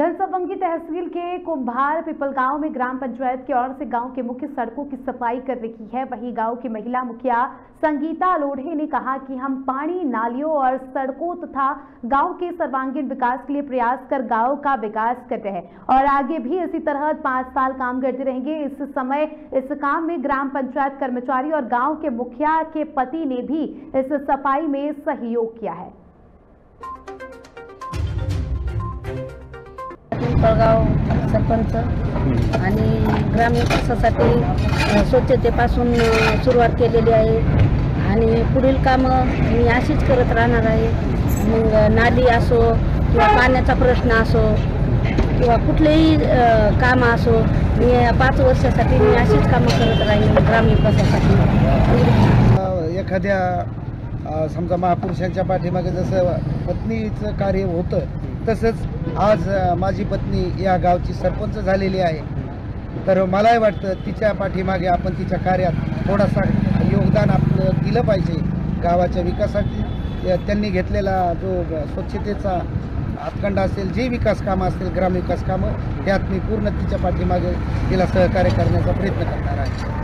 दरसबंगी तहसील के कुम्भार पिंपलगांव में ग्राम पंचायत की ओर से गांव के मुख्य सड़कों की सफाई कर रही है। वहीं गांव की महिला मुखिया संगीता लोढ़े ने कहा कि हम पानी, नालियों और सड़कों तथा गांव के सर्वांगीण विकास के लिए प्रयास कर गांव का विकास कर रहे हैं और आगे भी इसी तरह 5 साल काम करते रहेंगे। इस समय इस काम में ग्राम पंचायत कर्मचारी और गाँव के मुखिया के पति ने भी इस सफाई में सहयोग किया है। पिंपळगाव सरपंच आणि ग्राम विकासासाठी स्वच्छतेपासून सुरुवात केलेली आहे आणि पुढील कामं मी अशीच करत राहणार आहे। मग नाली असो किंवा पाण्याचा प्रश्न असो किंवा कुठलेही काम असो, मी 5 वर्षासाठी मी अशीच कामं करत राहीन ग्राम विकासासाठी। एखाद्या समजा महापुरुषांच्या पाठीमागे जसं पत्नीचं कार्य होतं, तसंच आज माझी पत्नी या गावची सरपंच झालेली आहे, तर मलाही वाटतं तिच्या पाठीमागे आपण तिच्या कार्यात थोडासा योगदान आपलं दिलं पाहिजे। गावाच्या विकासासाठी त्यांनी घेतलेला जो स्वच्छतेचा हातखंड असेल, जी विकास कामं असतील ग्राम विकास कामं, त्यात मी पूर्ण तिच्या पाठीमागे तिला सहकार्य करण्याचा प्रयत्न करणार आहे।